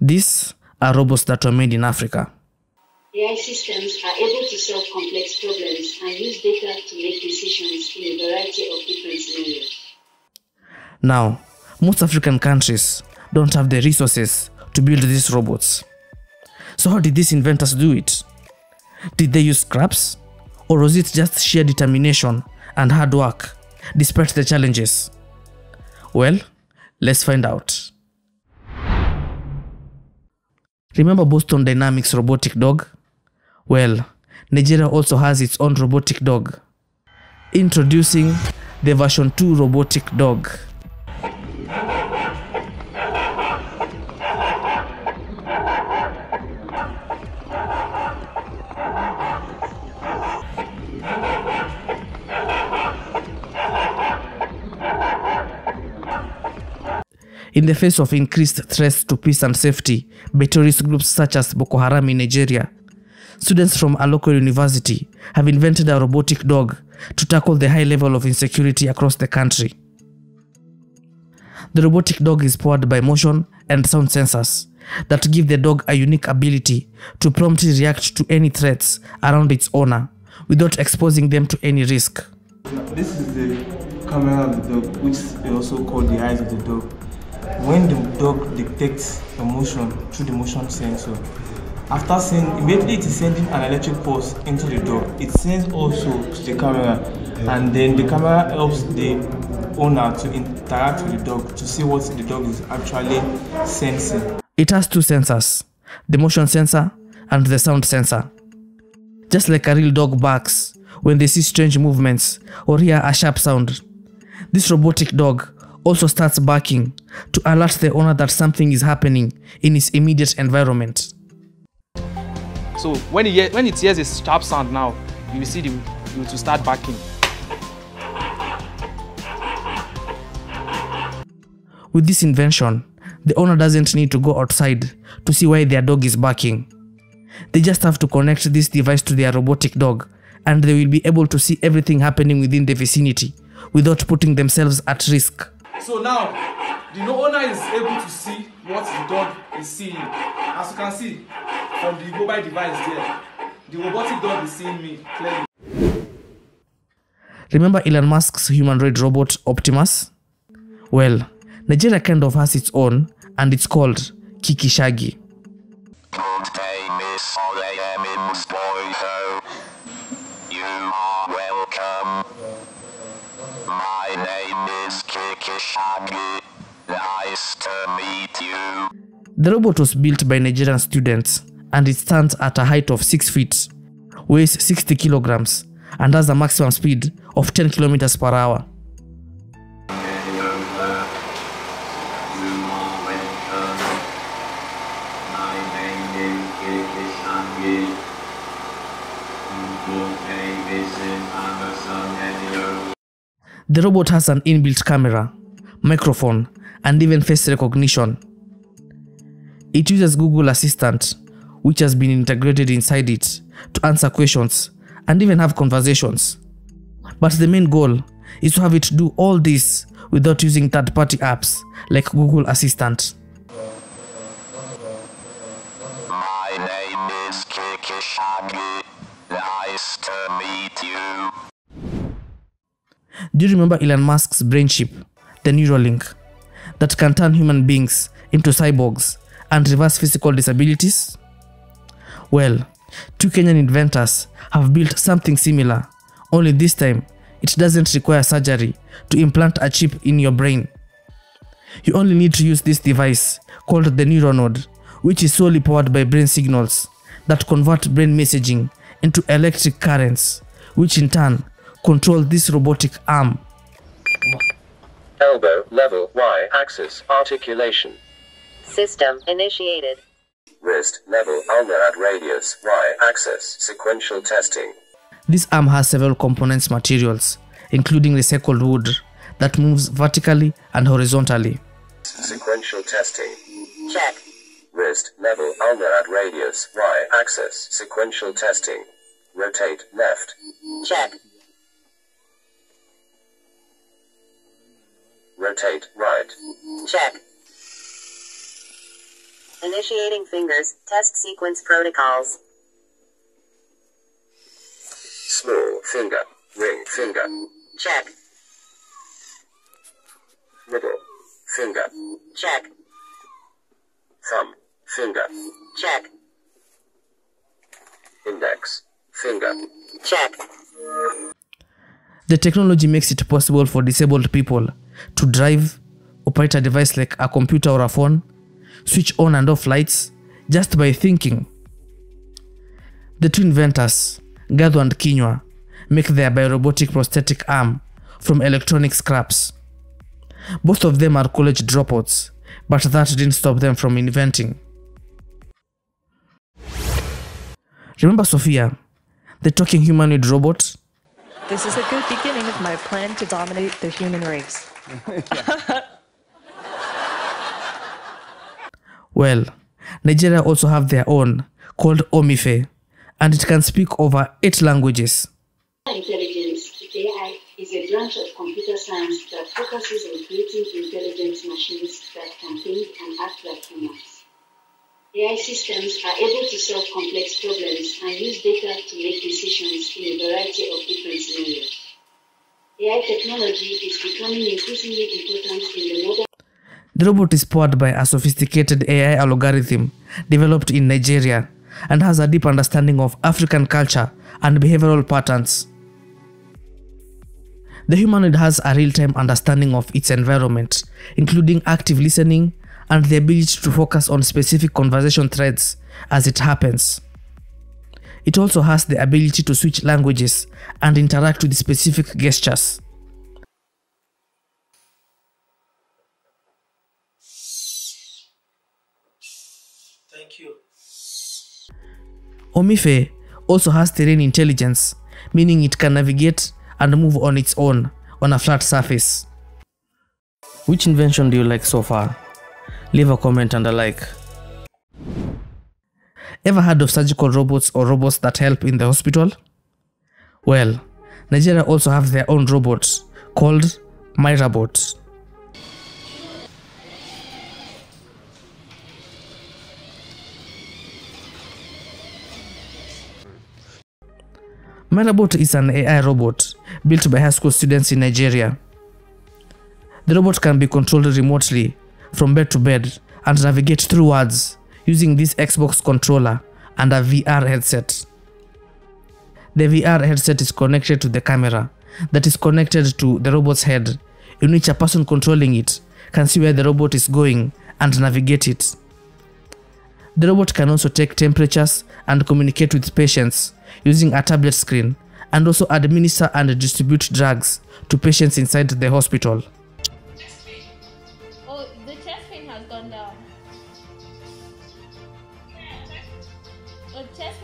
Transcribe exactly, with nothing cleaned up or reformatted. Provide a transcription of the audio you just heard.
These are robots that were made in Africa. A I systems are able to solve complex problems and use data to make decisions in a variety of different scenarios. Now, most African countries don't have the resources to build these robots. So how did these inventors do it? Did they use scraps? Or was it just sheer determination and hard work, despite the challenges? Well, let's find out. Remember Boston Dynamics' robotic dog? Well, Nigeria also has its own robotic dog. Introducing the version two robotic dog. In the face of increased threats to peace and safety by terrorist groups such as Boko Haram in Nigeria, students from a local university have invented a robotic dog to tackle the high level of insecurity across the country. The robotic dog is powered by motion and sound sensors that give the dog a unique ability to promptly react to any threats around its owner without exposing them to any risk. This is the camera of the dog, which they also call the eyes of the dog. When the dog detects a motion through the motion sensor, after seeing, immediately it is sending an electric pulse into the dog. It sends also to the camera, and then the camera helps the owner to interact with the dog to see what the dog is actually sensing. It has two sensors, the motion sensor and the sound sensor. Just like a real dog barks when they see strange movements or hear a sharp sound, this robotic dog also starts barking to alert the owner that something is happening in its immediate environment. So when it, when it hears a sharp sound now, you will see the, it will start barking. With this invention, the owner doesn't need to go outside to see why their dog is barking. They just have to connect this device to their robotic dog and they will be able to see everything happening within the vicinity without putting themselves at risk. So now, the owner is able to see what the dog is seeing. As you can see, from the mobile device there, the robotic dog is seeing me clearly. Remember Elon Musk's humanoid robot Optimus? Well, Nigeria kind of has its own, and it's called Kiki Shagi. Nice to meet you. The robot was built by Nigerian students and it stands at a height of six feet, weighs sixty kilograms, and has a maximum speed of ten kilometers per hour. The robot has an inbuilt camera, microphone, and even face recognition. It uses Google Assistant, which has been integrated inside it, to answer questions and even have conversations. But the main goal is to have it do all this without using third-party apps like Google Assistant. My name is Kiki Shagi. Nice to meet you. Do you remember Elon Musk's brain chip, the Neuralink, that can turn human beings into cyborgs and reverse physical disabilities? Well, two Kenyan inventors have built something similar, only this time it doesn't require surgery to implant a chip in your brain. You only need to use this device called the NeuroNode, which is solely powered by brain signals that convert brain messaging into electric currents, which in turn control this robotic arm. Elbow level, Y axis, articulation. System initiated. Wrist level, ulnar at radius, Y axis, sequential testing. This arm has several components materials, including recycled wood that moves vertically and horizontally. Sequential testing. Check. Wrist level, ulnar at radius, Y axis, sequential testing. Rotate left. Check. Rotate right. Check. Initiating fingers, test sequence protocols. Small finger, ring finger. Check. Middle finger. Check. Thumb finger. Check. Index finger. Check. The technology makes it possible for disabled people to drive, operate a device like a computer or a phone, switch on and off lights, just by thinking. The two inventors, Gado and Kinyua, make their biorobotic prosthetic arm from electronic scraps. Both of them are college dropouts, but that didn't stop them from inventing. Remember Sophia, the talking humanoid robot? This is a good beginning of my plan to dominate the human race. Well, Nigeria also have their own, called Omife, and it can speak over eight languages. Intelligence, A I, is a branch of computer science that focuses on creating intelligent machines that can think and act like humans. A I systems are able to solve complex problems and use data to make decisions in a variety of different scenarios. A I technology is becoming increasingly important in the modern. The robot is powered by a sophisticated A I algorithm developed in Nigeria and has a deep understanding of African culture and behavioral patterns. The humanoid has a real-time understanding of its environment, including active listening and the ability to focus on specific conversation threads as it happens. It also has the ability to switch languages and interact with specific gestures. Omife also has terrain intelligence, meaning it can navigate and move on its own on a flat surface. Which invention do you like so far? Leave a comment and a like. Ever heard of surgical robots or robots that help in the hospital? Well, Nigeria also have their own robots called MyRobot. MyRobot is an A I robot built by high school students in Nigeria. The robot can be controlled remotely from bed to bed and navigate through words using this Xbox controller and a V R headset. The V R headset is connected to the camera that is connected to the robot's head, in which a person controlling it can see where the robot is going and navigate it. The robot can also take temperatures and communicate with patients using a tablet screen, and also administer and distribute drugs to patients inside the hospital. Oh, the chest pain has gone down. Yeah, chest